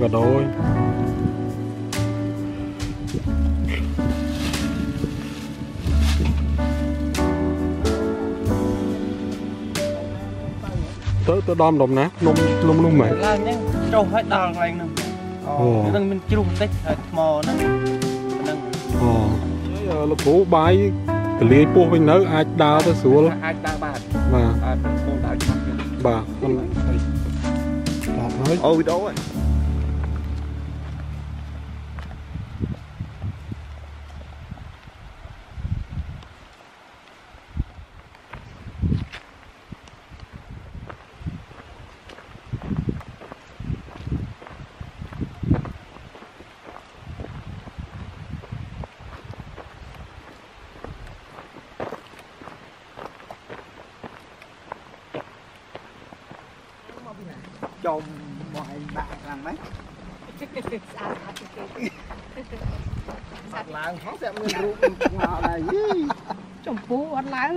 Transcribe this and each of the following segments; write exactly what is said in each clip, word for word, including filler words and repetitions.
cả đôi. Tới tới đom đồng nát luôn luôn luôn mày. Là nhá, trâu hết đòn lành nè. Ồ. Cái thằng mình chụp tích hết mò nó. Ồ. Chứ là cố bái cái lưới pô bên nớ ai đào tới sủa lắm. Ai đào bạc. Mà. Ai pô đào chắc. Bà con ôi đó rồi. Chồng mọi bạn làm mấy làng nó sẽ mình rút ngọt này chồng phú ăn lái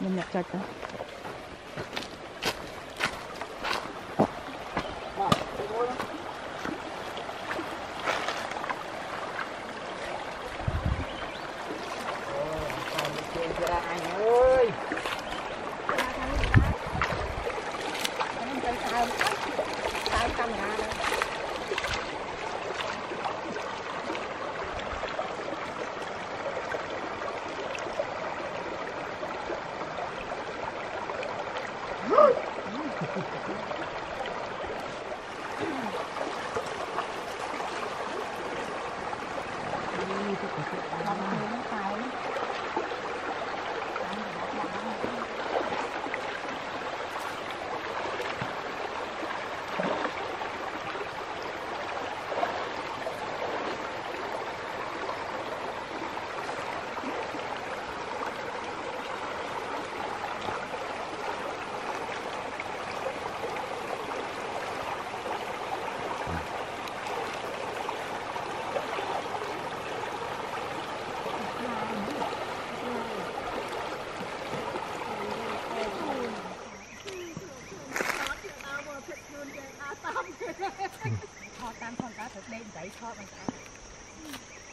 Mình nhập chặt đó.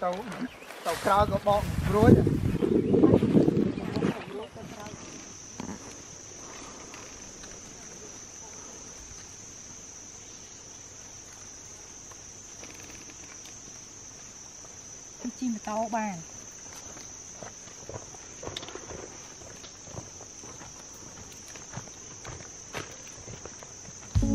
tàu tàu cao có bọn rối chim tàu bàn thank you.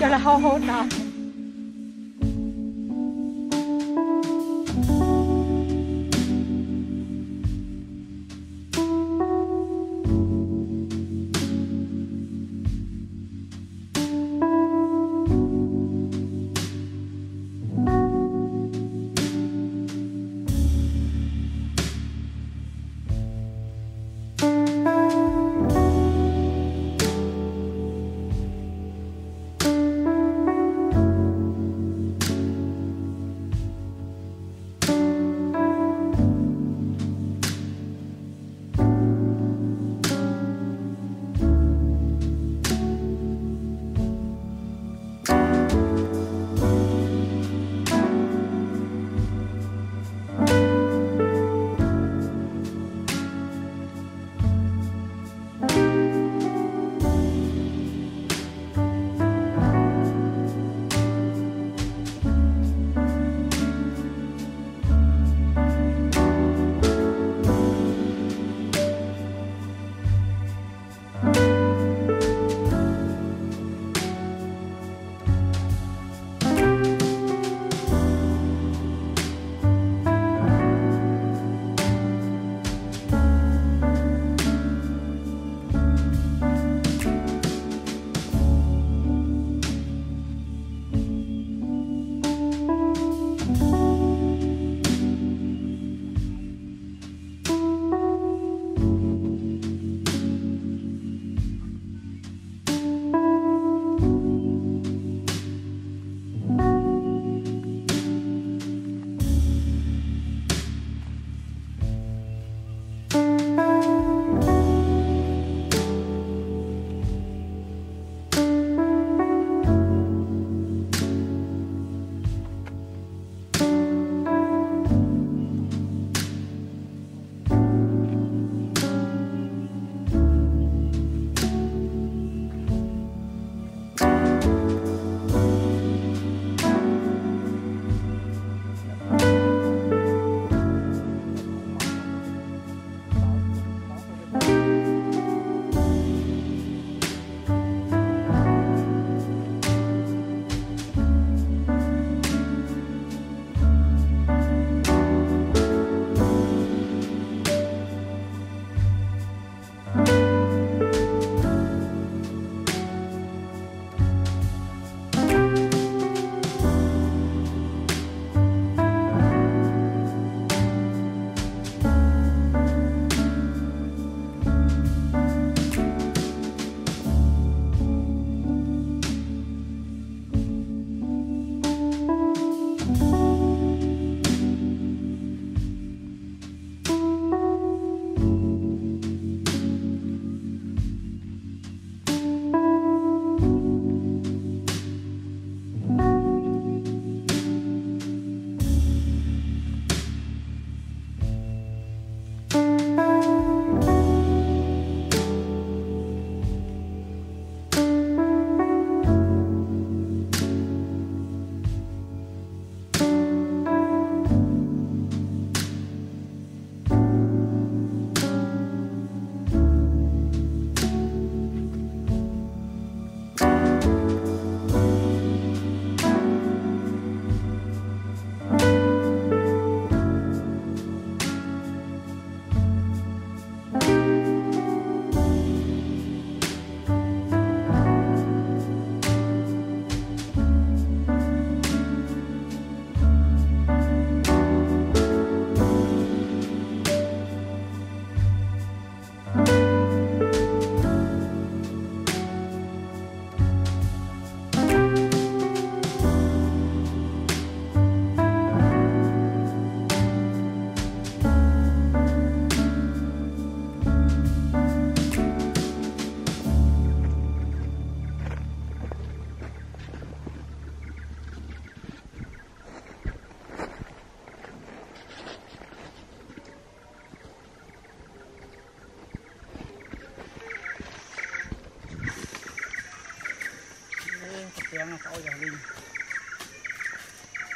Cho là hô hô nào. Thank you.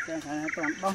Cái này toàn bông.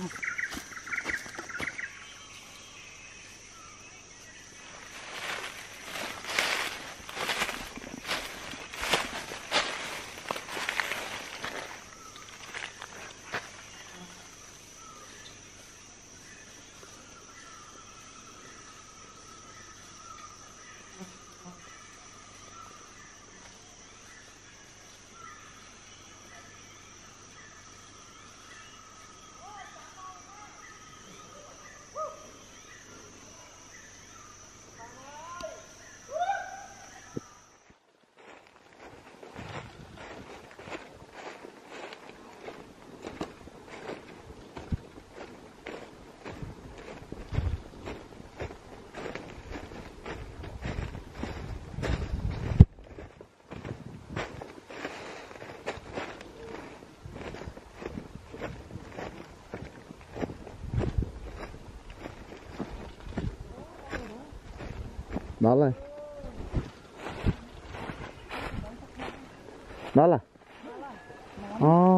Đó là Đó là Ồ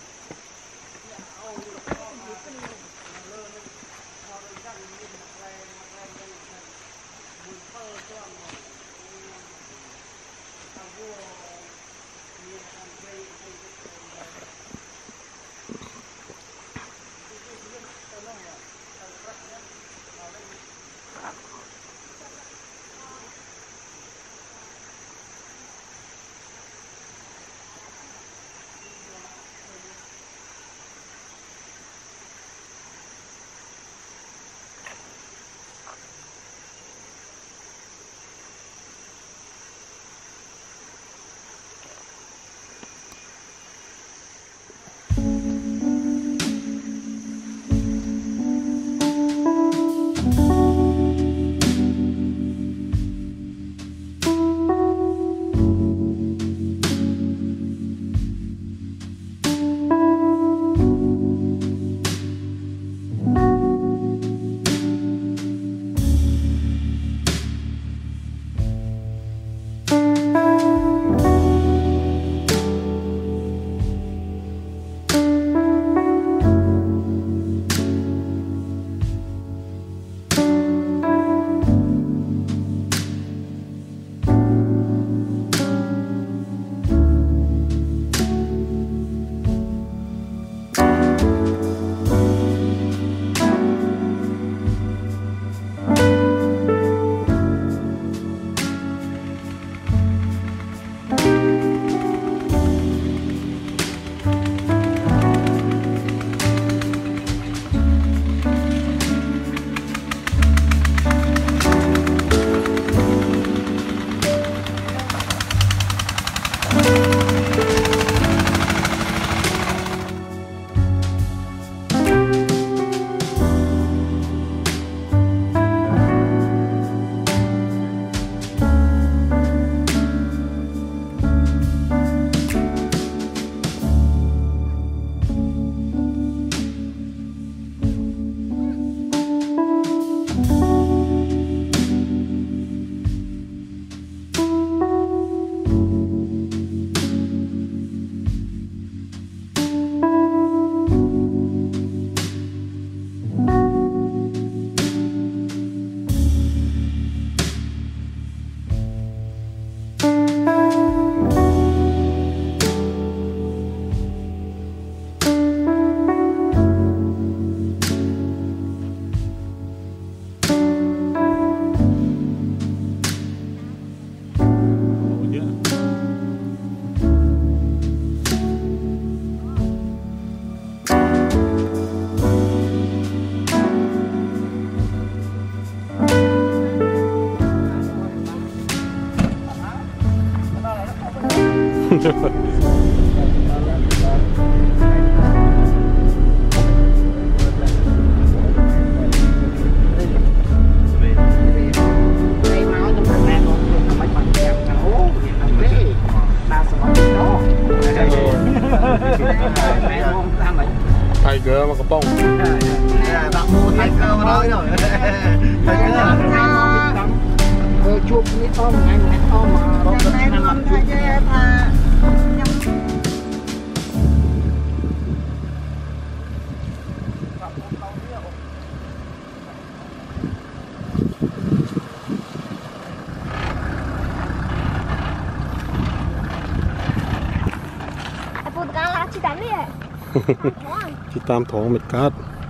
lỡ những video hấp dẫn. Tiger mà có bông. Đặt mua Tiger mà nói rồi. Tiger. Chụp cái to này, cái to mà bông cái này làm Tiger tha. Chị Tam thổ mệt cát.